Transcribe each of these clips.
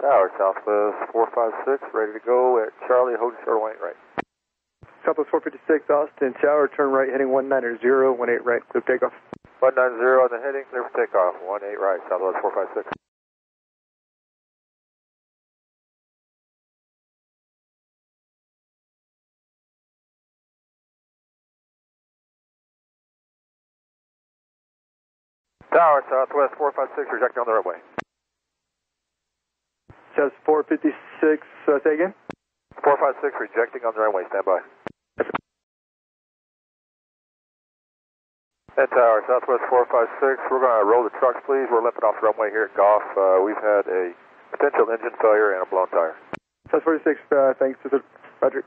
Tower, Southwest 456, ready to go at Charlie, hold short, 18 right. Southwest 456, Austin, tower, turn right, heading 190, 18 right, clear for takeoff. 190 on the heading, clear for takeoff, 18 right, Southwest 456. Tower, Southwest 456, rejecting on the runway. Just 456, say again? 456, rejecting on the runway, stand by. And tower, Southwest 456, we're going to roll the trucks, please. We're limping off the runway here at Golf. We've had a potential engine failure and a blown tire. Southwest 46, thanks, Roger.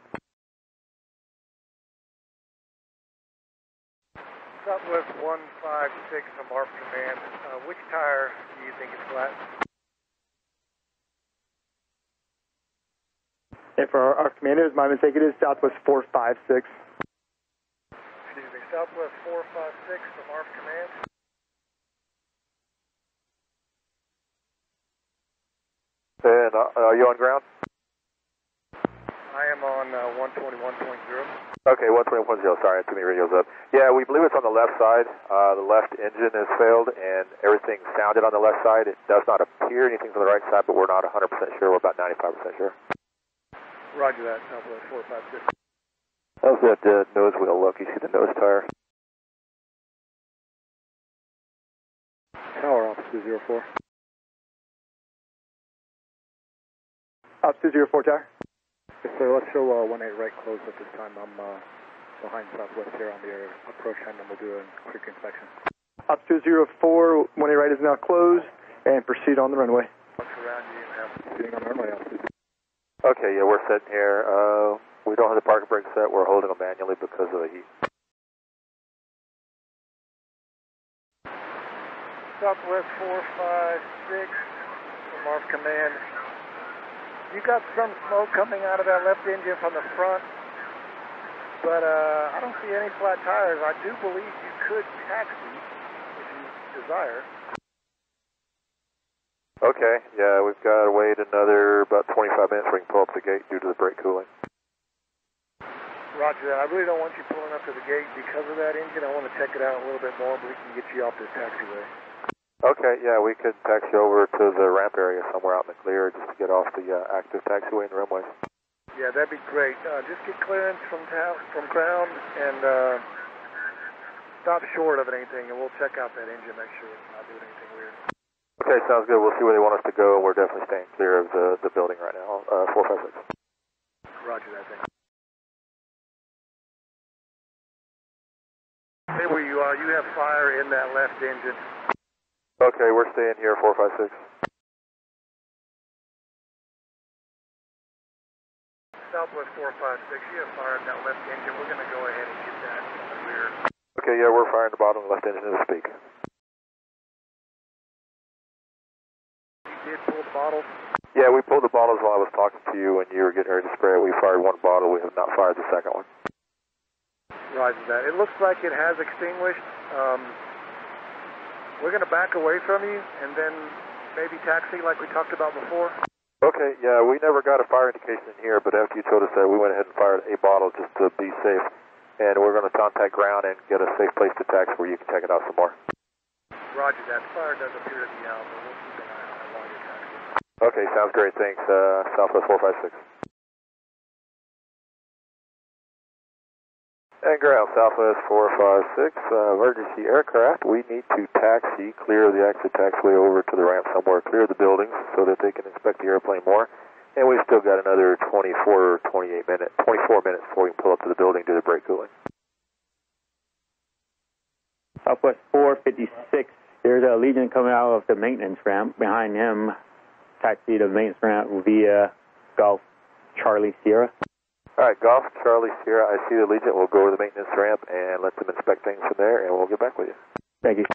Southwest 156 from ARFF Command, which tire do you think is flat? And for our commanders, my mistake, it is Southwest 456. Excuse me, Southwest 456 from ARFF Command. And are you on ground? I am on 121.0. Okay, 121.0, sorry, too many radios up. Yeah, we believe it's on the left side. The left engine has failed and everything sounded on the left side. It does not appear anything on the right side, but we're not 100% sure. We're about 95% sure. Roger that, Southwest 456. How's that nose wheel look? You see the nose tire? Tower, Officer 04. Officer 04, tower. Yes, sir, let's show 18 right closed at this time. I'm behind Southwest here on the approach hand, and we'll do a quick inspection. Ops 204, 18 right is now closed, and proceed on the runway. Look around you and have proceeding on the runway, Officer. Okay, yeah, we're sitting here. We don't have the parking brake set. We're holding them manually because of the heat. Southwest 456 from ARFF Command. You got some smoke coming out of that left engine from the front, but I don't see any flat tires. I do believe you could taxi if you desire. Okay, yeah, we've got to wait another about 25 minutes so we can pull up the gate due to the brake cooling. Roger that. I really don't want you pulling up to the gate because of that engine. I want to check it out a little bit more, but we can get you off this taxiway. Okay, yeah, we could taxi over to the ramp area somewhere out in the clear just to get off the active taxiway and runway. Yeah, that'd be great. Just get clearance from ground and stop short of anything, and we'll check out that engine, make sure it's not doing anything weird. Okay, sounds good. We'll see where they want us to go, and we're definitely staying clear of the building right now. 456. Roger that, thank you. Hey, where you are, you have fire in that left engine. Okay, we're staying here, 456. Southwest 456, you have fire in that left engine. We're going to go ahead and get that on the rear. Okay, yeah, we're firing the bottom left engine as we speak. You did pull the bottles? Yeah, we pulled the bottles while I was talking to you when you were getting ready to spray it. We fired one bottle. We have not fired the second one. Roger that. It looks like it has extinguished. We're going to back away from you and then maybe taxi like we talked about before. Okay, yeah, we never got a fire indication in here, but after you told us that, we went ahead and fired a bottle just to be safe. And we're going to contact ground and get a safe place to taxi where you can check it out some more. Roger that. Fire does appear to be out, but we'll keep an eye on it while you're taxiing. Okay, sounds great. Thanks. Southwest 456. And ground, Southwest 456, emergency aircraft. We need to taxi, clear the exit taxiway over to the ramp somewhere, clear the buildings so that they can inspect the airplane more. And we've still got another 24 minutes before we can pull up to the building due to brake cooling. Southwest 456, there's a Legion coming out of the maintenance ramp. Behind him, taxi to the maintenance ramp via Golf Charlie Sierra. All right, Golf Charlie Sierra, I see the Legion. We'll go over the maintenance ramp and let them inspect things from there, and we'll get back with you. Thank you.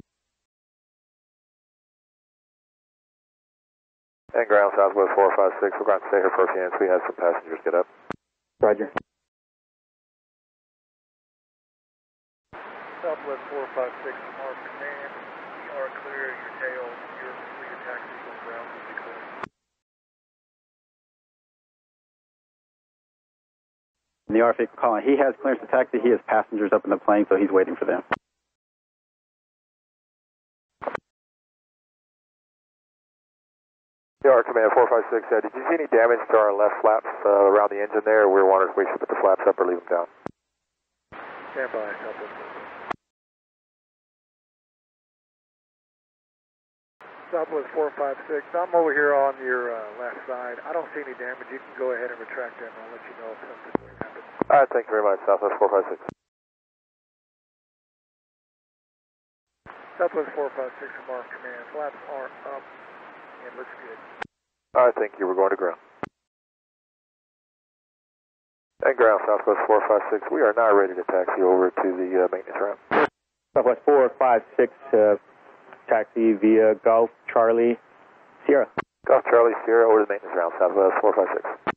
And ground, Southwest 456. We're going to stay here for a few minutes. We have some passengers get up. Roger. Southwest 456, Mark Command. We are clear. Your tail, your taxi, ground will be clear. in the RFA calling. He has clearance to taxi. He has passengers up in the plane, so he's waiting for them. AR Command 456, did you see any damage to our left flaps around the engine there? We were wondering if we should put the flaps up or leave them down. Stand by. Help us. Southwest 456, I'm over here on your left side. I don't see any damage. You can go ahead and retract that, and I'll let you know if something happens. All right, thank you very much, Southwest 456. Southwest 456, from our command. Flaps are up, and looks good. All right, thank you. We're going to ground. And ground, Southwest 456. We are now ready to taxi over to the maintenance ramp. Southwest 456, taxi via Golf Charlie Sierra. Golf Charlie Sierra over to maintenance round, Southwest 456.